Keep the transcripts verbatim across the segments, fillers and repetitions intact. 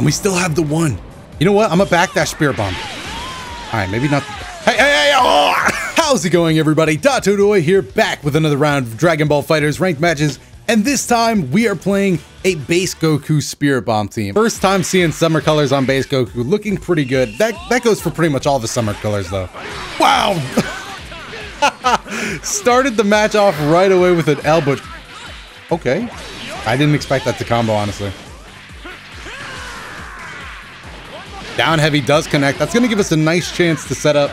And we still have the one. You know what? I'm a backdash spear bomb. All right, maybe not. Hey, hey, hey! Oh! How's it going, everybody? Dotodoya here, back with another round of Dragon Ball FighterZ ranked matches. And this time, we are playing a base Goku Spirit Bomb team. First time seeing summer colors on base Goku, looking pretty good. That that goes for pretty much all the summer colors, though. Wow! Started the match off right away with an elbow. Okay. I didn't expect that to combo, honestly. Down heavy does connect. That's going to give us a nice chance to set up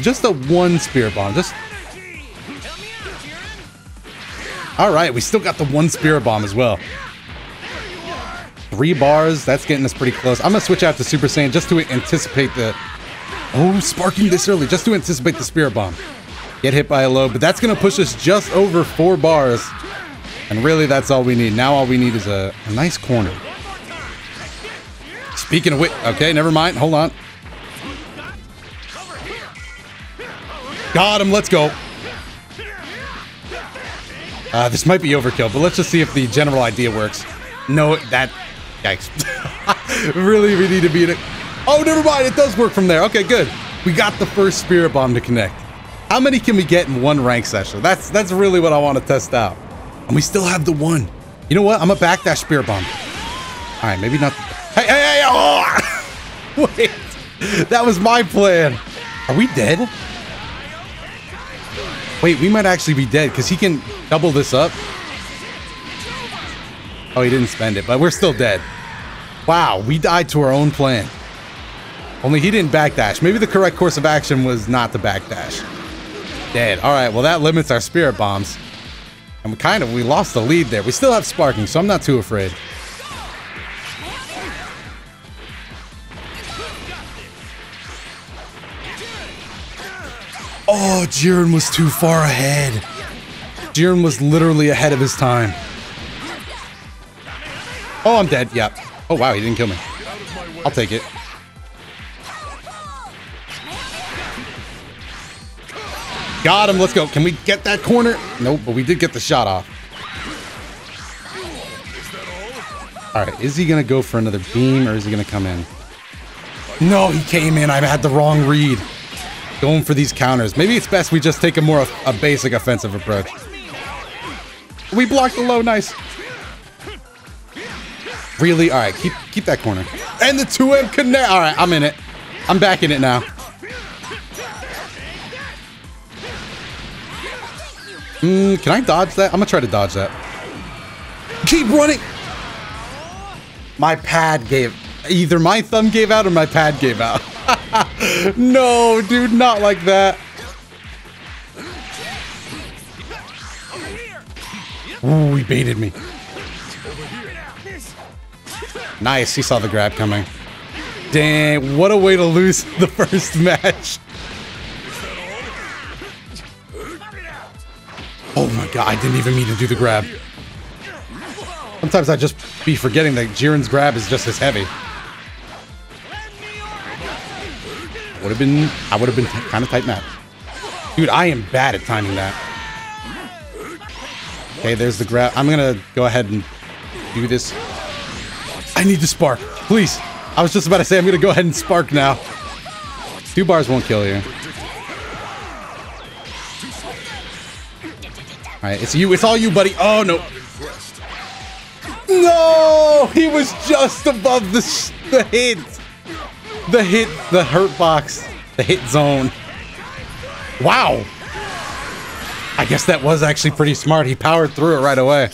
just a one Spirit Bomb. Just... All right, we still got the one Spirit Bomb as well. Three bars, that's getting us pretty close. I'm gonna switch out to Super Saiyan just to anticipate the... Oh, sparking this early, just to anticipate the Spirit Bomb. Get hit by a low, but that's gonna push us just over four bars. And really, that's all we need. Now all we need is a, a nice corner. Speaking of which, okay, never mind, hold on. Got him, let's go. Uh, this might be overkill, but let's just see if the general idea works. No, that... Yikes. Really, we need to be in it. Oh, never mind. It does work from there. Okay, good. We got the first Spirit Bomb to connect. How many can we get in one rank session? That's that's really what I want to test out. And we still have the one. You know what? I'm a backdash Spirit Bomb. All right, maybe not... Hey, hey, hey! Oh! Wait. That was my plan. Are we dead? Wait, we might actually be dead because he can double this up. Oh, he didn't spend it, but we're still dead. Wow, we died to our own plan. Only he didn't backdash. Maybe the correct course of action was not to backdash. Dead. All right, well, that limits our Spirit Bombs. And we kind of, we lost the lead there. We still have sparking, so I'm not too afraid. Oh, Jiren was too far ahead. Jiren was literally ahead of his time. Oh, I'm dead. Yep. Oh, wow. He didn't kill me. I'll take it. Got him. Let's go. Can we get that corner? Nope, but we did get the shot off. All right. Is he going to go for another beam or is he going to come in? No, he came in. I had the wrong read. Going for these counters. Maybe it's best we just take a more a basic offensive approach. We blocked the low, nice. Really? All right, keep keep that corner. And the two M connect. All right, I'm in it. I'm back in it now. Mm, can I dodge that? I'm gonna try to dodge that. Keep running. My pad gave, either my thumb gave out or my pad gave out. No, dude, not like that. Ooh, he baited me. Nice, he saw the grab coming. Dang, what a way to lose the first match. Oh my god, I didn't even mean to do the grab. Sometimes I just be forgetting that Jiren's grab is just as heavy. Would have been, I would have been kind of tight map. Dude, I am bad at timing that. Okay, there's the grab. I'm going to go ahead and do this. I need to spark, please. I was just about to say, I'm going to go ahead and spark now. Two bars won't kill you. All right, it's you. It's all you, buddy. Oh, no. No, he was just above the, the hint. The hit, the hurt box, the hit zone. Wow. I guess that was actually pretty smart. He powered through it right away.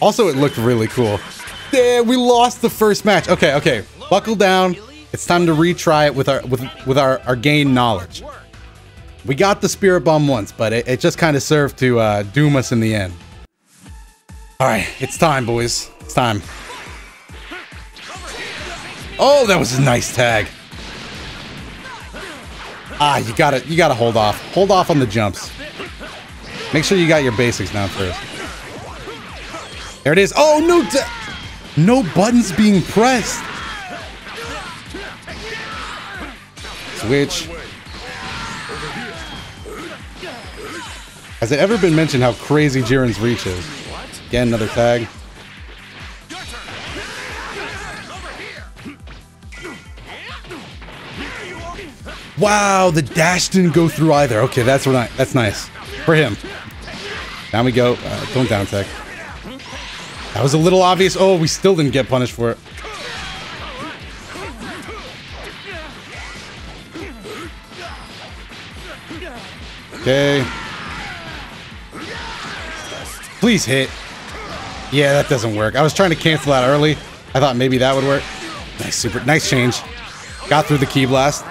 Also, it looked really cool. Yeah, we lost the first match. Okay, okay. Buckle down. It's time to retry it with our with, with our, our gained knowledge. We got the Spirit Bomb once, but it, it just kind of served to uh, doom us in the end. All right, it's time, boys. It's time. Oh, that was a nice tag. Ah, you gotta, you gotta hold off. Hold off on the jumps. Make sure you got your basics down first. There it is. Oh, no, no buttons being pressed. Switch. Has it ever been mentioned how crazy Jiren's reach is? Again, another tag. Wow, the dash didn't go through either. Okay, that's what I, that's nice for him. Down we go. Uh, going down tech. That was a little obvious. Oh, we still didn't get punished for it. Okay. Please hit. Yeah, that doesn't work. I was trying to cancel out early. I thought maybe that would work. Nice super, nice change. Got through the ki blast.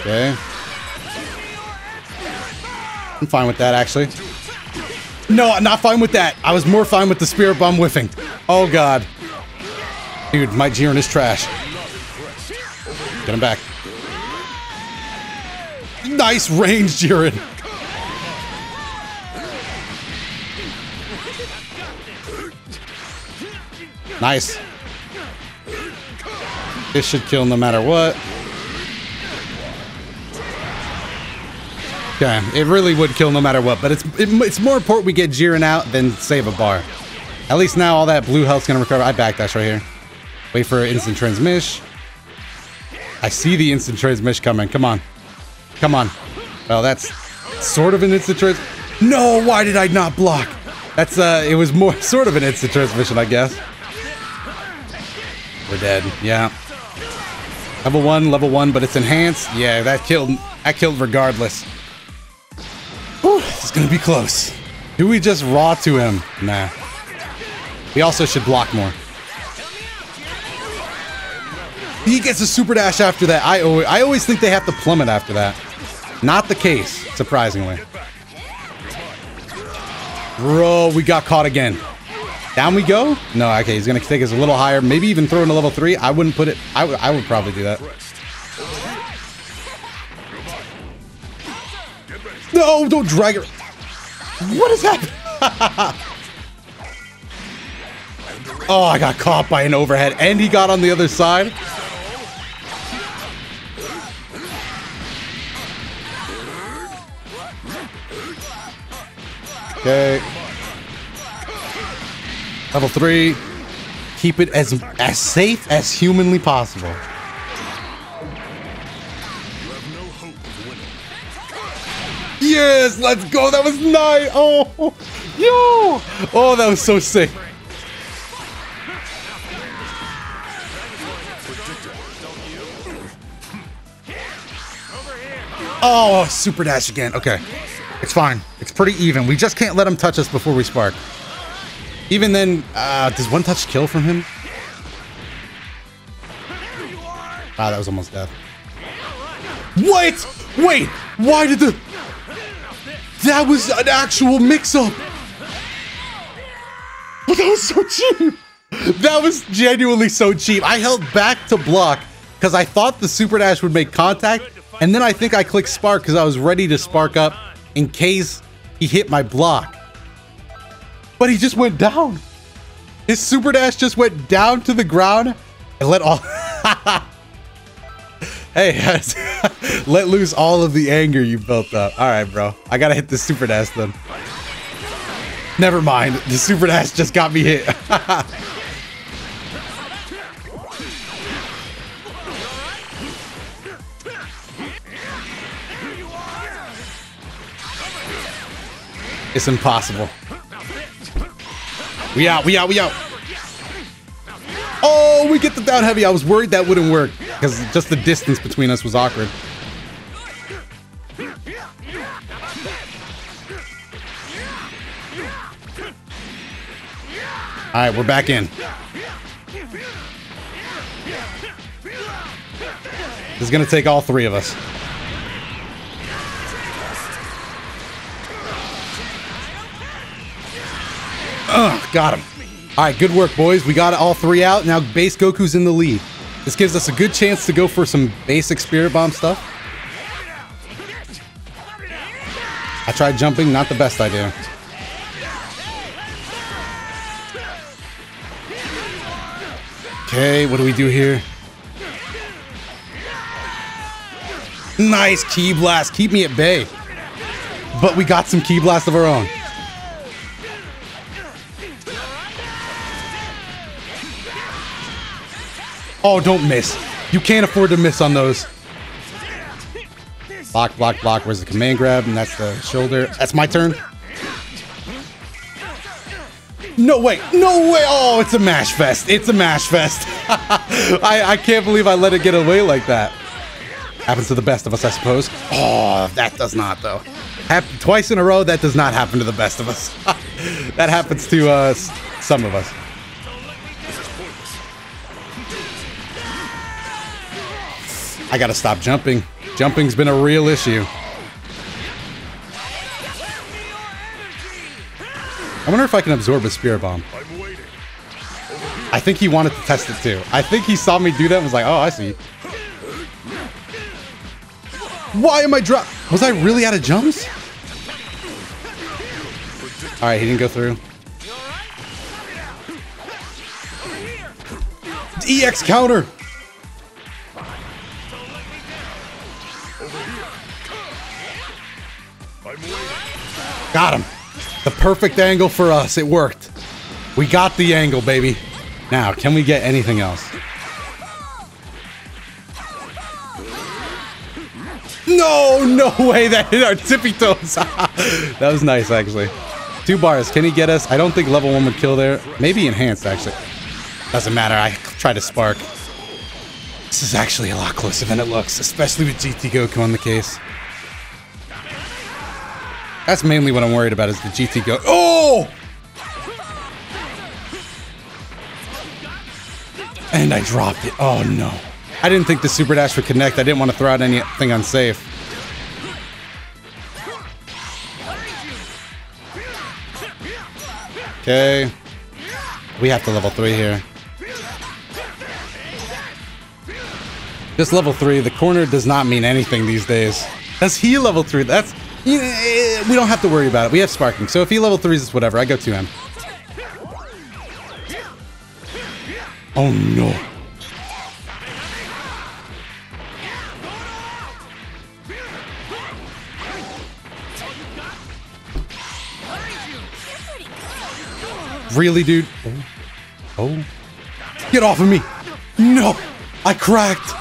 Okay. I'm fine with that, actually. No, I'm not fine with that. I was more fine with the spirit bomb whiffing. Oh, God. Dude, my Jiren is trash. Get him back. Nice range, Jiren. Nice. This should kill no matter what. Okay, it really would kill no matter what, but it's it, it's more important we get Jiren out than save a bar. At least now all that blue health's gonna recover. I backdash right here. Wait for instant transmish. I see the instant transmish coming. Come on. Come on. Well, that's sort of an instant trans... No, why did I not block? That's, uh, it was more sort of an instant transmission, I guess. We're dead. Yeah. Level one, level one, but it's enhanced. Yeah, that killed, that killed regardless. Whew, it's gonna be close. Do we just raw to him? Nah. We also should block more. He gets a super dash after that. I always, I always think they have to plummet after that. Not the case, surprisingly. Bro, we got caught again. Down we go? No, okay, he's gonna take us a little higher. Maybe even throw in a level three. I wouldn't put it... I, I would probably do that. No, don't drag her. What is that? Oh, I got caught by an overhead. And he got on the other side. Okay. Level three. Keep it as as safe as humanly possible. Yes, let's go. That was nice. Oh, yo. Oh, that was so sick. Oh, super dash again. Okay. It's fine. It's pretty even. We just can't let him touch us before we spark. Even then, uh, does one touch kill from him? Ah, that was almost death. What? Wait, why did the... That was an actual mix-up. That was so cheap. That was genuinely so cheap. I held back to block because I thought the super dash would make contact. And then I think I clicked spark because I was ready to spark up in case he hit my block. But he just went down. His super dash just went down to the ground and let all... Hey, let loose all of the anger you built up. All right, bro. I gotta hit the super dash then. Never mind. The super dash just got me hit. It's impossible. We out, we out, we out. Oh, we get the down heavy. I was worried that wouldn't work because just the distance between us was awkward. All right, we're back in. This is going to take all three of us. Ugh, got him. All right, good work, boys. We got all three out. Now base Goku's in the lead. This gives us a good chance to go for some basic Spirit Bomb stuff. I tried jumping, not the best idea. Okay, what do we do here? Nice ki blast. Keep me at bay. But we got some ki blast of our own. Oh, don't miss. You can't afford to miss on those. Block, block, block. Where's the command grab? And that's the shoulder. That's my turn. No way. No way. Oh, it's a mash fest. It's a mash fest. I, I can't believe I let it get away like that. Happens to the best of us, I suppose. Oh, that does not, though. Happen twice in a row, that does not happen to the best of us. That happens to uh, some of us. I gotta stop jumping. Jumping's been a real issue. I wonder if I can absorb a spear bomb. I think he wanted to test it too. I think he saw me do that and was like, oh, I see. Why am I drop? Was I really out of jumps? All right, he didn't go through. E X counter. Got him. The perfect angle for us. It worked. We got the angle, baby. Now, can we get anything else? No, no way. That hit our tippy toes. That was nice, actually. Two bars. Can he get us? I don't think level one would kill there. Maybe enhanced, actually. Doesn't matter. I tried to spark. This is actually a lot closer than it looks, especially with G T Goku on the case. That's mainly what I'm worried about is the G T go. Oh! And I dropped it. Oh, no. I didn't think the super dash would connect. I didn't want to throw out anything unsafe. Okay. We have to level three here. Just level three. The corner does not mean anything these days. That's he level three. That's... We don't have to worry about it. We have sparking. So if he level threes, it's whatever. I go to him. Oh, no. Really, dude? Oh. Get off of me. No. I cracked.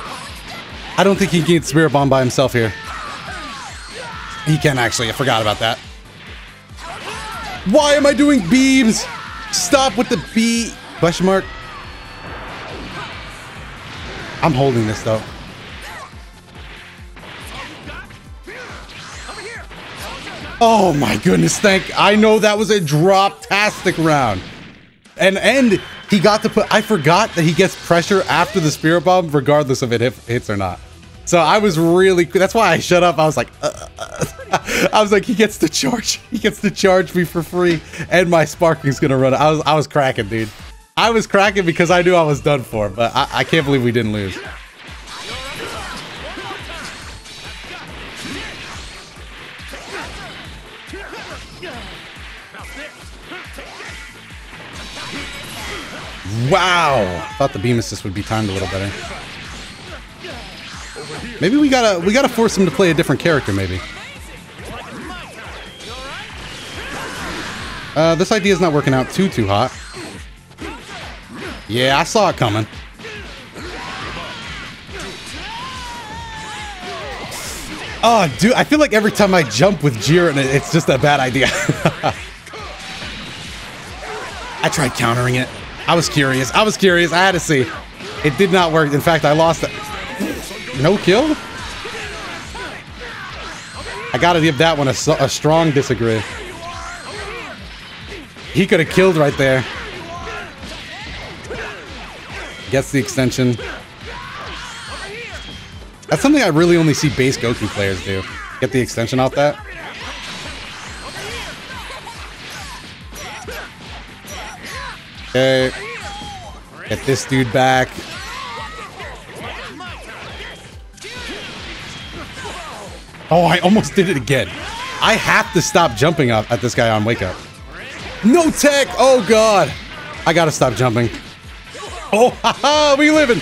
I don't think he can get Spirit Bomb by himself here. He can actually. I forgot about that. Why am I doing beams? Stop with the B question mark. I'm holding this though. Oh my goodness! Thank. I know that was a drop-tastic round, and and he got to put. I forgot that he gets pressure after the spirit bomb, regardless of it hit, hits or not. So I was really. That's why I shut up. I was like. Uh, uh. I was like, he gets to charge. He gets to charge me for free, and my sparking's gonna run. I was, I was cracking, dude. I was cracking because I knew I was done for. But I, I can't believe we didn't lose. Wow! Thought the beam assist would be timed a little better. Maybe we gotta we gotta force him to play a different character. Maybe. Uh, this idea is not working out too, too hot. Yeah, I saw it coming. Oh, dude, I feel like every time I jump with Jiren, it's just a bad idea. I tried countering it. I was curious. I was curious. I had to see. It did not work. In fact, I lost it. No kill? I gotta give that one a, a strong disagree. He could have killed right there. Gets the extension. That's something I really only see base Goku players do. Get the extension off that. Okay. Get this dude back. Oh, I almost did it again. I have to stop jumping up at this guy on wake up. No tech! Oh god! I gotta stop jumping. Oh, haha! We living!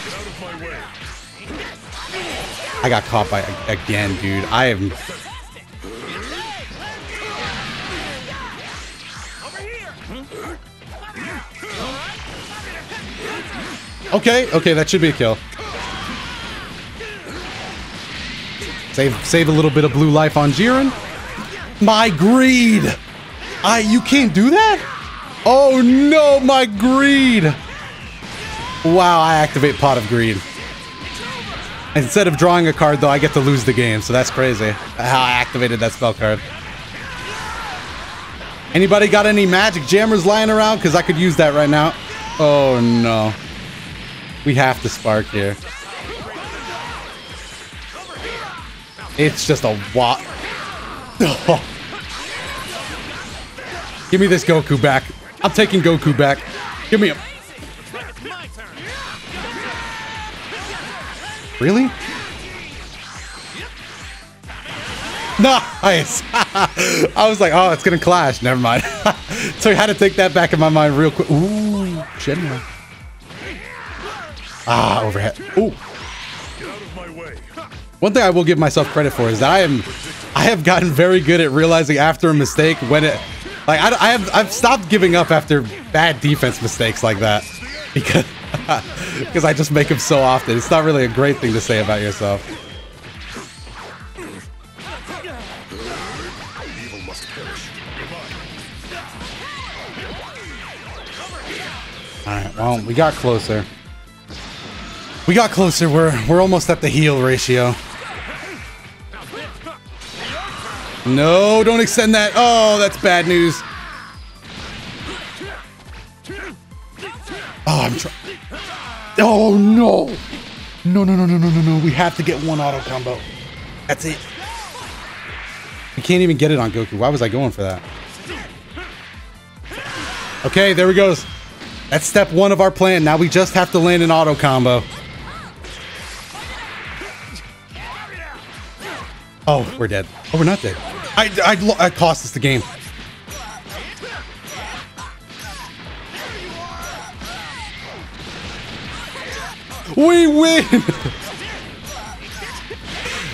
I got caught by again, dude. I am. Okay, okay, that should be a kill. Save, save a little bit of blue life on Jiren. My greed! I, you can't do that? Oh no, my greed! Wow, I activate Pot of Greed. Instead of drawing a card, though, I get to lose the game, so that's crazy. How I activated that spell card. Anybody got any magic jammers lying around? Because I could use that right now. Oh no. We have to spark here. It's just a wop. Oh. Give me this Goku back. I'm taking Goku back. Give me him. Really? Nice! I was like, oh, it's gonna clash. Never mind. So I had to take that back in my mind real quick. Ooh, Shenron. Ah, overhead. Ooh. One thing I will give myself credit for is that I am, I have gotten very good at realizing after a mistake when it, like I, I have, I've stopped giving up after bad defense mistakes like that because, because I just make them so often. It's not really a great thing to say about yourself. All right. Well, we got closer. We got closer. We're we're almost at the heal ratio. No, don't extend that. Oh, that's bad news. Oh, I'm trying. Oh no! No, no, no, no, no, no, no. We have to get one auto combo. That's it. We can't even get it on Goku. Why was I going for that? Okay, there we goes. That's step one of our plan. Now we just have to land an auto combo. Oh, we're dead. Oh, we're not dead. I, I, I cost us the game. We win!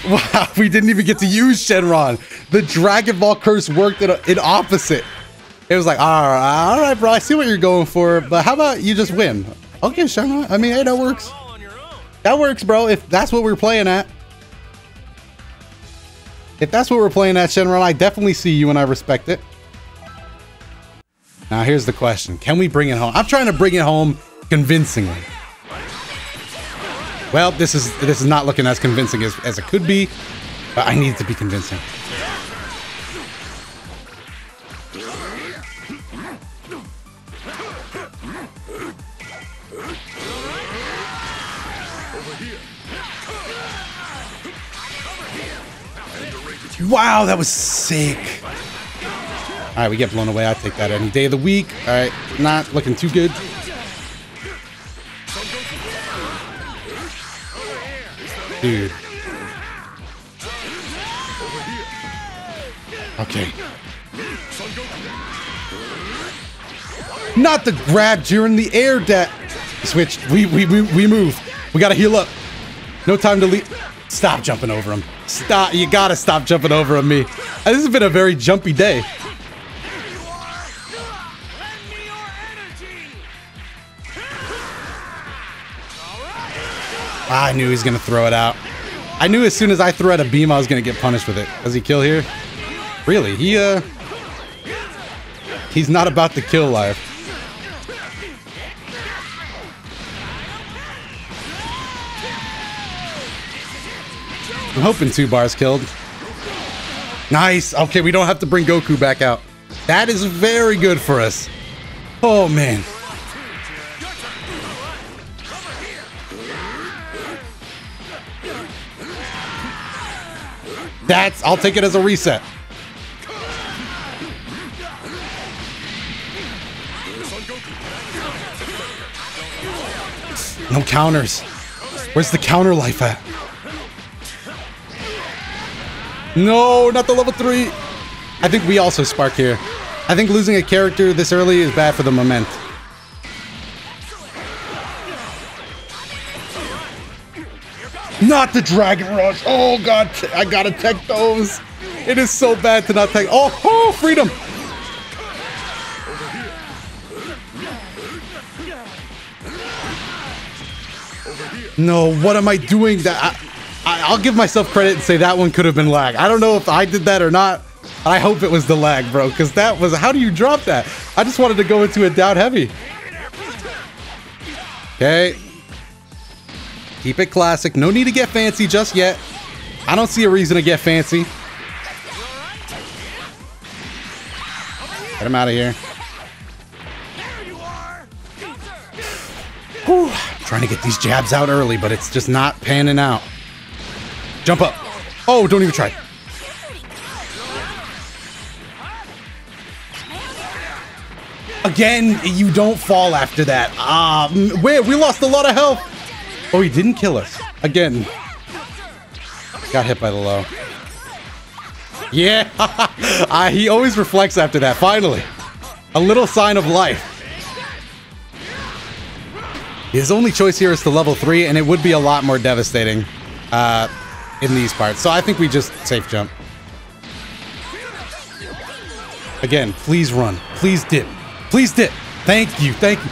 Wow, we didn't even get to use Shenron. The Dragon Ball curse worked in, a, in opposite. It was like, all right, all right, bro, I see what you're going for, but how about you just win? Okay, Shenron. I mean, hey, that works. That works, bro, if that's what we're playing at. If that's what we're playing at, Shenron, I definitely see you and I respect it. Now, here's the question. Can we bring it home? I'm trying to bring it home convincingly. Well, this is this is not looking as convincing as, as it could be, but I need it to be convincing. Wow, that was sick. All right, we get blown away. I take that any day of the week. All right, not looking too good. Dude. Okay. Not the grab, Jiren, the air deck. Switch. We, we we we move. We gotta heal up. No time to leave. Stop jumping over him. Stop. You gotta stop jumping over him, me. This has been a very jumpy day. I knew he was going to throw it out. I knew as soon as I threw out a beam, I was going to get punished with it. Does he kill here? Really? He, uh... He's not about to kill life. I'm hoping two bars killed. Nice! Okay, we don't have to bring Goku back out. That is very good for us. Oh, man. That's, I'll take it as a reset. No counters. Where's the counter life at? No, not the level three. I think we also spark here. I think losing a character this early is bad for the moment. Not the Dragon Rush. Oh, God. I gotta tech those. It is so bad to not tech. Oh, oh, freedom. No, what am I doing? That I, I, I'll give myself credit and say that one could have been lag. I don't know if I did that or not. I hope it was the lag, bro, because that was... How do you drop that? I just wanted to go into a down heavy. Okay. Keep it classic. No need to get fancy just yet. I don't see a reason to get fancy. Get him out of here. Whew. I'm trying to get these jabs out early, but it's just not panning out. Jump up. Oh, don't even try. Again, you don't fall after that. Ah, um, where we lost a lot of health. Oh, he didn't kill us. Again. Got hit by the low. Yeah. uh, he always reflects after that. Finally. A little sign of life. His only choice here is to level three, and it would be a lot more devastating uh, in these parts. So I think we just safe jump. Again, please run. Please dip. Please dip. Thank you. Thank you.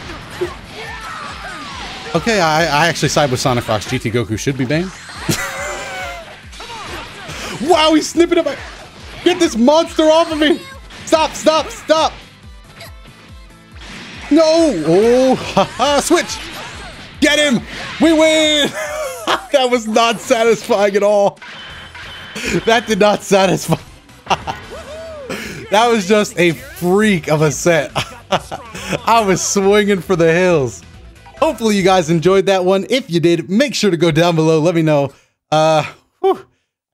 Okay, I, I actually side with Sonic Fox. G T Goku should be banned. Wow, he's snipping up my... Get this monster off of me. Stop, stop, stop. No. Oh, haha, switch. Get him! We win! That was not satisfying at all. That did not satisfy. That was just a freak of a set. I was swinging for the hills. Hopefully you guys enjoyed that one. If you did, make sure to go down below. Let me know. Uh, whew.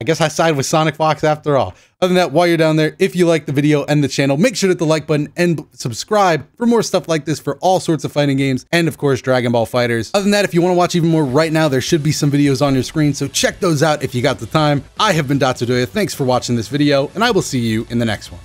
I guess I side with Sonic Fox after all. Other than that, while you're down there, if you like the video and the channel, make sure to hit the like button and subscribe for more stuff like this for all sorts of fighting games and, of course, Dragon Ball FighterZ. Other than that, if you want to watch even more right now, there should be some videos on your screen, so check those out if you got the time. I have been Dotodoya. Thanks for watching this video, and I will see you in the next one.